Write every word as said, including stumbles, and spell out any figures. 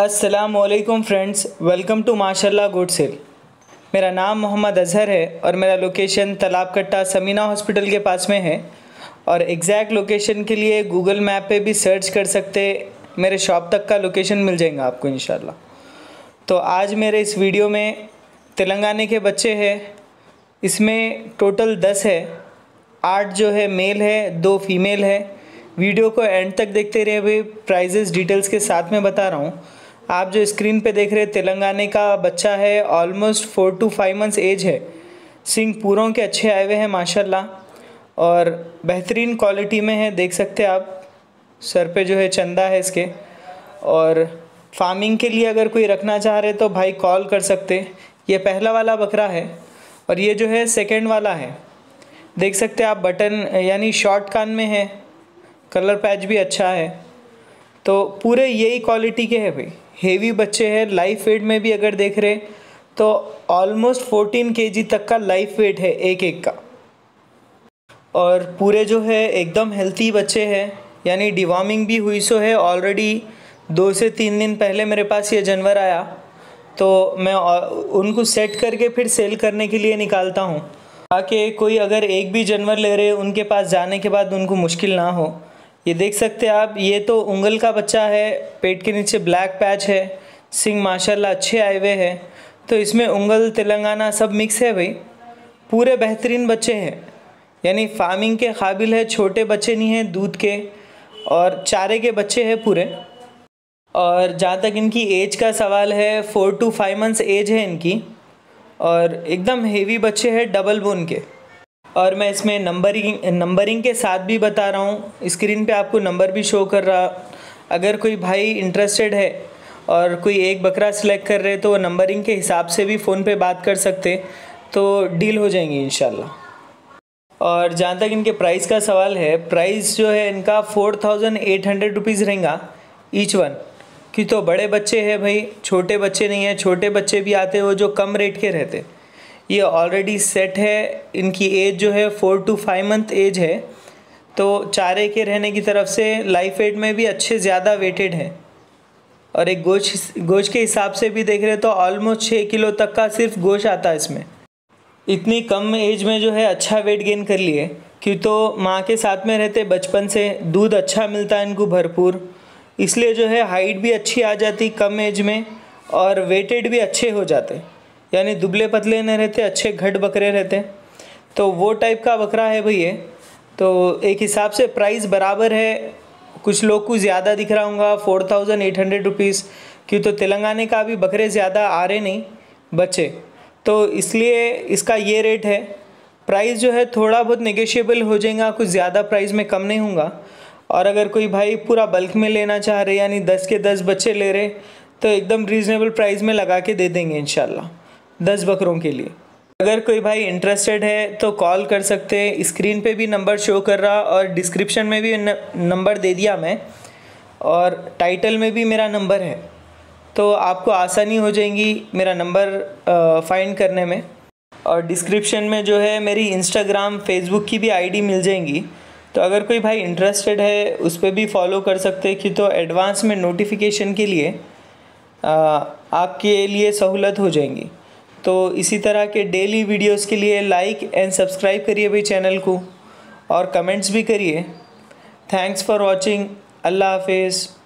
अस्सलामुअलैकुम friends, welcome to माशाल्लाह good cell. मेरा नाम मोहम्मद अजहर है और मेरा लोकेशन तालाब कट्टा समीना हॉस्पिटल के पास में है। और एग्जैक्ट लोकेशन के लिए गूगल मैप पे भी सर्च कर सकते, मेरे शॉप तक का लोकेशन मिल जाएगा आपको इंशाल्लाह। तो आज मेरे इस वीडियो में तेलंगाना के बच्चे हैं, इसमें टोटल दस है, आठ जो है मेल है, दो फीमेल है। वीडियो को एंड तक देखते रहिए, अभी प्राइजेस डिटेल्स के साथ में बता रहा हूँ। आप जो स्क्रीन पे देख रहे हैं तेलंगाना का बच्चा है, almost four to five months age है। सिंग पूरों के अच्छे आए हुए हैं माशाल्लाह और बेहतरीन क्वालिटी में है, देख सकते हैं आप। सर पे जो है चंदा है इसके। और फार्मिंग के लिए अगर कोई रखना चाह रहे तो भाई कॉल कर सकते। ये पहला वाला बकरा है और ये जो है सेकेंड वाला है, देख सकते आप। बटन यानी शॉर्ट कान में है, कलर पैच भी अच्छा है। तो पूरे यही क्वालिटी के हैं भाई, हेवी बच्चे हैं। लाइफ वेट में भी अगर देख रहे तो ऑलमोस्ट फोर्टीन केजी तक का लाइफ वेट है एक एक का। और पूरे जो है एकदम हेल्थी बच्चे हैं, यानी डिवॉर्मिंग भी हुई सो है ऑलरेडी। दो से तीन दिन पहले मेरे पास ये जानवर आया तो मैं उनको सेट करके फिर सेल करने के लिए निकालता हूँ, ताकि कोई अगर एक भी जानवर ले रहे उनके पास जाने के बाद उनको मुश्किल ना हो। ये देख सकते हैं आप, ये तो उंगल का बच्चा है, पेट के नीचे ब्लैक पैच है, सिंग माशाल्लाह अच्छे आए हुए हैं। तो इसमें उंगल तेलंगाना सब मिक्स है भाई। पूरे बेहतरीन बच्चे हैं, यानी फार्मिंग के काबिल है, छोटे बच्चे नहीं हैं दूध के और चारे के बच्चे हैं पूरे। और जहाँ तक इनकी एज का सवाल है, four to five months age है इनकी। और एकदम हेवी बच्चे हैं, डबल बोन के। और मैं इसमें नंबरिंग नंबरिंग के साथ भी बता रहा हूँ, स्क्रीन पे आपको नंबर भी शो कर रहा। अगर कोई भाई इंटरेस्टेड है और कोई एक बकरा सिलेक्ट कर रहे तो नंबरिंग के हिसाब से भी फ़ोन पे बात कर सकते, तो डील हो जाएंगी इंशाल्लाह। और जहाँ तक इनके प्राइस का सवाल है, प्राइस जो है इनका four thousand eight hundred rupees रहेगा ईच वन की। तो बड़े बच्चे हैं भाई, छोटे बच्चे नहीं हैं। छोटे बच्चे भी आते वो जो कम रेट के रहते। ये ऑलरेडी सेट है, इनकी एज जो है four to five month age है। तो चारे के रहने की तरफ से लाइफ वेट में भी अच्छे ज़्यादा वेटेड हैं। और एक गोश गोश के हिसाब से भी देख रहे तो ऑलमोस्ट छः किलो तक का सिर्फ गोश आता है इसमें। इतनी कम एज में जो है अच्छा वेट गेन कर लिए, क्यों तो माँ के साथ में रहते बचपन से, दूध अच्छा मिलता है इनको भरपूर, इसलिए जो है हाइट भी अच्छी आ जाती कम एज में और वेटेड भी अच्छे हो जाते, यानी दुबले पतले नहीं रहते, अच्छे घट बकरे रहते। तो वो टाइप का बकरा है भैया। तो एक हिसाब से प्राइस बराबर है, कुछ लोग को ज़्यादा दिख रहा होगा four thousand eight hundred rupees, क्यों तो तेलंगाना का अभी बकरे ज़्यादा आ रहे नहीं बच्चे, तो इसलिए इसका ये रेट है। प्राइस जो है थोड़ा बहुत नेगोशिएबल हो जाएगा, कुछ ज़्यादा प्राइस में कम नहीं होगा। और अगर कोई भाई पूरा बल्क में लेना चाह रहे, यानी दस के दस बच्चे ले रहे, तो एकदम रीज़नेबल प्राइस में लगा के दे देंगे इंशाल्लाह दस बकरों के लिए। अगर कोई भाई इंटरेस्टेड है तो कॉल कर सकते हैं, स्क्रीन पे भी नंबर शो कर रहा और डिस्क्रिप्शन में भी नंबर दे दिया मैं, और टाइटल में भी मेरा नंबर है, तो आपको आसानी हो जाएगी मेरा नंबर फाइंड करने में। और डिस्क्रिप्शन में जो है मेरी इंस्टाग्राम फेसबुक की भी आईडी मिल जाएंगी, तो अगर कोई भाई इंटरेस्टेड है उस पर भी फॉलो कर सकते हैं, कि तो एडवांस में नोटिफिकेशन के लिए आ, आपके लिए सहूलत हो जाएगी। तो इसी तरह के डेली वीडियोस के लिए लाइक एंड सब्सक्राइब करिए भाई चैनल को, और कमेंट्स भी करिए। थैंक्स फॉर वॉचिंग, अल्लाह हाफिज़।